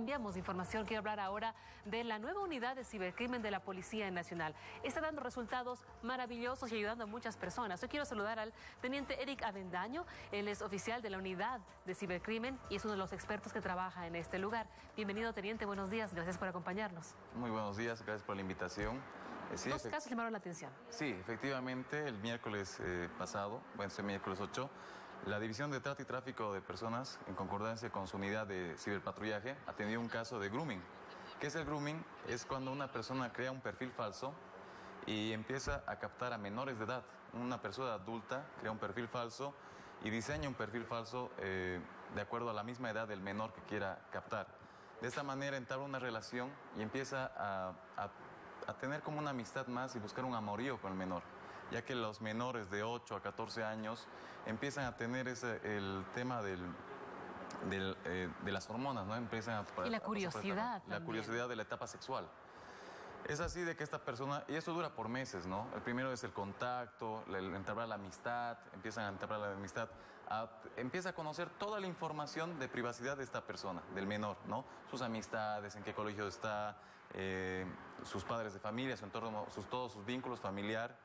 Cambiamos de información, quiero hablar ahora de la nueva unidad de cibercrimen de la Policía Nacional. Está dando resultados maravillosos y ayudando a muchas personas. Hoy quiero saludar al teniente Eric Avendaño. Él es oficial de la unidad de cibercrimen y es uno de los expertos que trabaja en este lugar. Bienvenido, teniente, buenos días, gracias por acompañarnos. Muy buenos días, gracias por la invitación. Sí, dos casos llamaron la atención. Sí, efectivamente, el miércoles pasado, bueno, el miércoles 8, la División de Trata y Tráfico de Personas, en concordancia con su unidad de ciberpatrullaje, atendió un caso de grooming. ¿Qué es el grooming? Es cuando una persona crea un perfil falso y empieza a captar a menores de edad. Una persona adulta crea un perfil falso y diseña un perfil falso de acuerdo a la misma edad del menor que quiera captar. De esta manera entabla una relación y empieza a tener como una amistad más y buscar un amorío con el menor, ya que los menores de 8 a 14 años empiezan a tener el tema de las hormonas, ¿no? Empiezan a... Y la curiosidad. La curiosidad de la etapa sexual. Es así de que esta persona, y eso dura por meses, ¿no? El primero es el contacto, el entablar la amistad, empiezan a entablar la amistad, empieza a conocer toda la información de privacidad de esta persona, del menor, ¿no? Sus amistades, en qué colegio está, sus padres de familia, su entorno, todos sus vínculos familiares.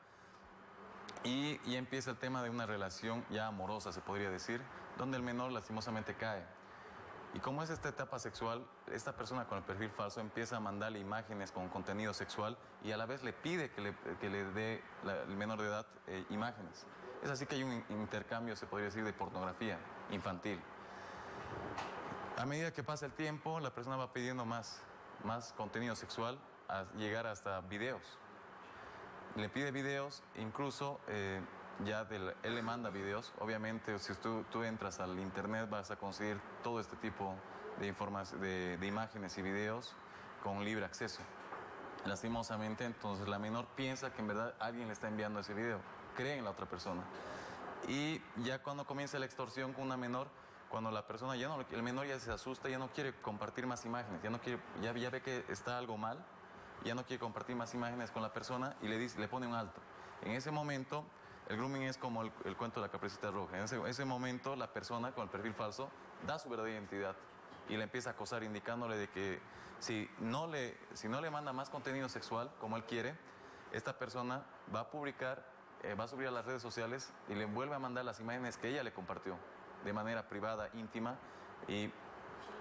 Y empieza el tema de una relación ya amorosa, se podría decir, donde el menor lastimosamente cae. Y como es esta etapa sexual, esta persona con el perfil falso empieza a mandarle imágenes con contenido sexual y a la vez le pide que le dé el menor de edad imágenes. Es así que hay un intercambio, se podría decir, de pornografía infantil. A medida que pasa el tiempo, la persona va pidiendo más contenido sexual, a llegar hasta videos. Le pide videos, incluso él le manda videos. Obviamente, si tú entras al internet vas a conseguir todo este tipo de imágenes y videos con libre acceso. Lastimosamente, entonces la menor piensa que en verdad alguien le está enviando ese video, cree en la otra persona. Y ya cuando comienza la extorsión con una menor, cuando la persona el menor ya se asusta, ya no quiere compartir más imágenes, ya ve que está algo mal. Ya no quiere compartir más imágenes con la persona y le pone un alto. En ese momento, el grooming es como el cuento de la Caperucita Roja. En ese momento, la persona con el perfil falso da su verdadera identidad y le empieza a acosar, indicándole de que si no le manda más contenido sexual como él quiere, esta persona va a publicar, va a subir a las redes sociales y le vuelve a mandar las imágenes que ella le compartió de manera privada, íntima y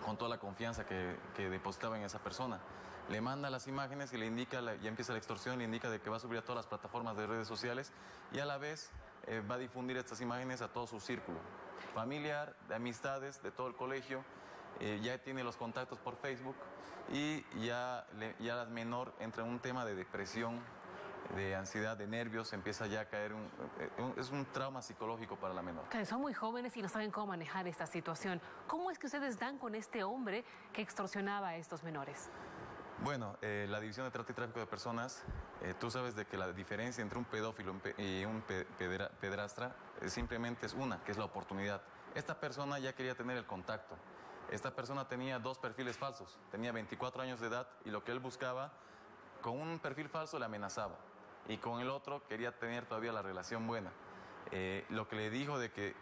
con toda la confianza que depositaba en esa persona. Le manda las imágenes y le indica, ya empieza la extorsión, le indica de que va a subir a todas las plataformas de redes sociales y a la vez va a difundir estas imágenes a todo su círculo familiar, de amistades, de todo el colegio. Ya tiene los contactos por Facebook y ya la menor entra en un tema de depresión, de ansiedad, de nervios, empieza ya a caer, es un trauma psicológico para la menor. Que son muy jóvenes y no saben cómo manejar esta situación. ¿Cómo es que ustedes dan con este hombre que extorsionaba a estos menores? Bueno, la División de Trata y Tráfico de Personas, tú sabes de que la diferencia entre un pedófilo y un pedrastra simplemente es una, que es la oportunidad. Esta persona ya quería tener el contacto. Esta persona tenía dos perfiles falsos, tenía 24 años de edad y lo que él buscaba, con un perfil falso le amenazaba. Y con el otro quería tener todavía la relación buena. Lo que le dijo de que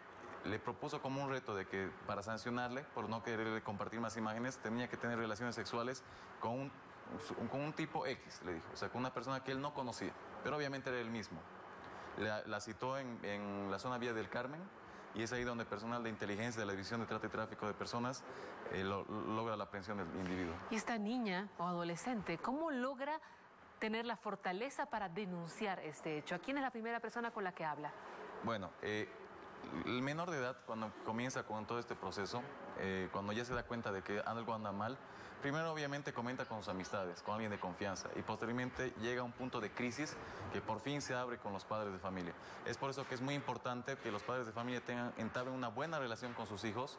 le propuso como un reto de que para sancionarle por no querer compartir más imágenes tenía que tener relaciones sexuales con un tipo X, le dijo. O sea, con una persona que él no conocía, pero obviamente era él mismo. La citó en la zona Vía del Carmen y es ahí donde personal de inteligencia de la División de Trata y Tráfico de Personas logra la aprehensión del individuo. Y esta niña o adolescente, ¿cómo logra tener la fortaleza para denunciar este hecho? ¿A quién es la primera persona con la que habla? Bueno, el menor de edad, cuando comienza con todo este proceso, cuando ya se da cuenta de que algo anda mal, primero obviamente comenta con sus amistades, con alguien de confianza, y posteriormente llega a un punto de crisis que por fin se abre con los padres de familia. Es por eso que es muy importante que los padres de familia entablen una buena relación con sus hijos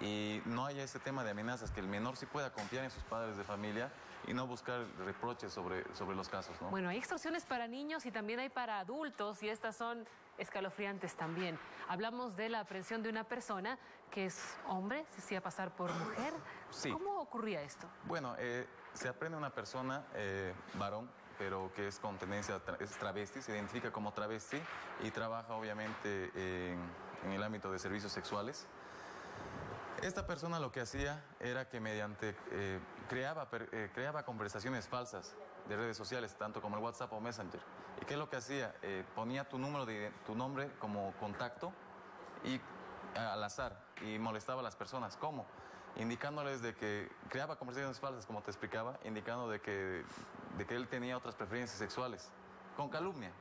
y no haya ese tema de amenazas, que el menor sí pueda confiar en sus padres de familia y no buscar reproches sobre los casos, ¿no? Bueno, hay extorsiones para niños y también hay para adultos y estas son escalofriantes también. Hablamos de la aprehensión de una persona que es hombre, se hacía pasar por mujer. Sí. ¿Cómo ocurría esto? Bueno, se aprende una persona, varón, pero que es con tendencia, es travesti, se identifica como travesti y trabaja obviamente en el ámbito de servicios sexuales. Esta persona lo que hacía era que mediante creaba conversaciones falsas de redes sociales, tanto como el WhatsApp o Messenger. ¿Y qué es lo que hacía? Ponía tu nombre como contacto y al azar y molestaba a las personas. ¿Cómo? Indicándoles de que creaba conversaciones falsas, como te explicaba, indicando de que él tenía otras preferencias sexuales, con calumnia.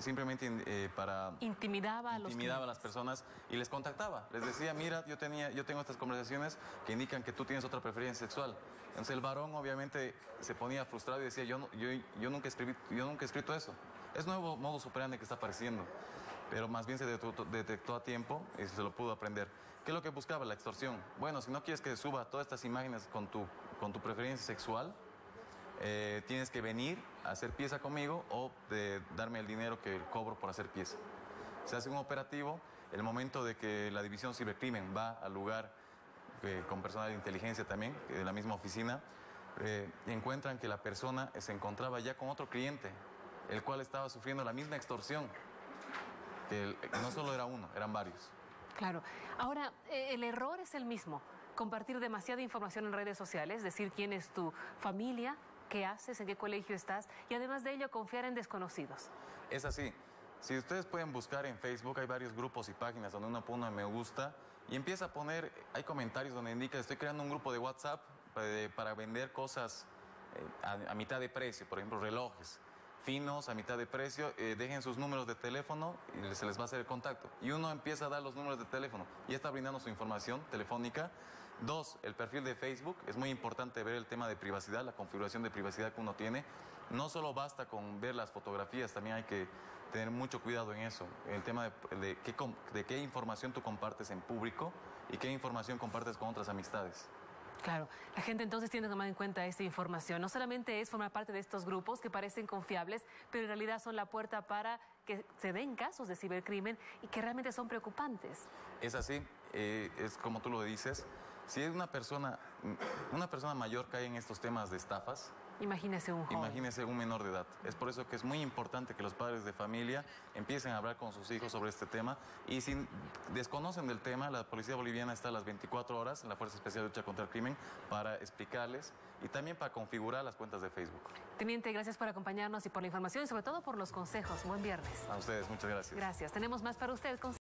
Simplemente intimidaba a las personas y les contactaba. Les decía, mira, yo tengo estas conversaciones que indican que tú tienes otra preferencia sexual. Entonces el varón obviamente se ponía frustrado y decía, yo nunca he escrito eso. Es nuevo modus operandi que está apareciendo. Pero más bien se detectó a tiempo y se lo pudo aprender. ¿Qué es lo que buscaba? La extorsión. Bueno, si no quieres que suba todas estas imágenes con tu preferencia sexual, tienes que venir a hacer pieza conmigo o de darme el dinero que cobro por hacer pieza. Se hace un operativo. El momento de que la división cibercrimen va al lugar con personal de inteligencia también, de la misma oficina, encuentran que la persona se encontraba ya con otro cliente, el cual estaba sufriendo la misma extorsión. No solo era uno, eran varios. Claro. Ahora, el error es el mismo. Compartir demasiada información en redes sociales, decir quién es tu familia, qué haces, en qué colegio estás, y además de ello confiar en desconocidos. Es así. Si ustedes pueden buscar en Facebook, hay varios grupos y páginas donde uno pone me gusta y empieza a poner, hay comentarios donde indica, estoy creando un grupo de WhatsApp para vender cosas a mitad de precio, por ejemplo, relojes finos a mitad de precio, dejen sus números de teléfono y se les va a hacer el contacto. Y uno empieza a dar los números de teléfono y está brindando su información telefónica. Dos, el perfil de Facebook. Es muy importante ver el tema de privacidad, la configuración de privacidad que uno tiene. No solo basta con ver las fotografías, también hay que tener mucho cuidado en eso. El tema de qué información tú compartes en público y qué información compartes con otras amistades. Claro, la gente entonces tiene que tomar en cuenta esta información. No solamente es formar parte de estos grupos que parecen confiables, pero en realidad son la puerta para que se den casos de cibercrimen y que realmente son preocupantes. Es así, es como tú lo dices. Si una persona mayor cae en estos temas de estafas, imagínese un joven. Imagínese un menor de edad. Es por eso que es muy importante que los padres de familia empiecen a hablar con sus hijos sobre este tema. Y si desconocen del tema, la policía boliviana está a las 24 horas en la Fuerza Especial de Lucha contra el Crimen para explicarles y también para configurar las cuentas de Facebook. Teniente, gracias por acompañarnos y por la información y sobre todo por los consejos. Buen viernes. A ustedes, muchas gracias. Gracias. Tenemos más para ustedes.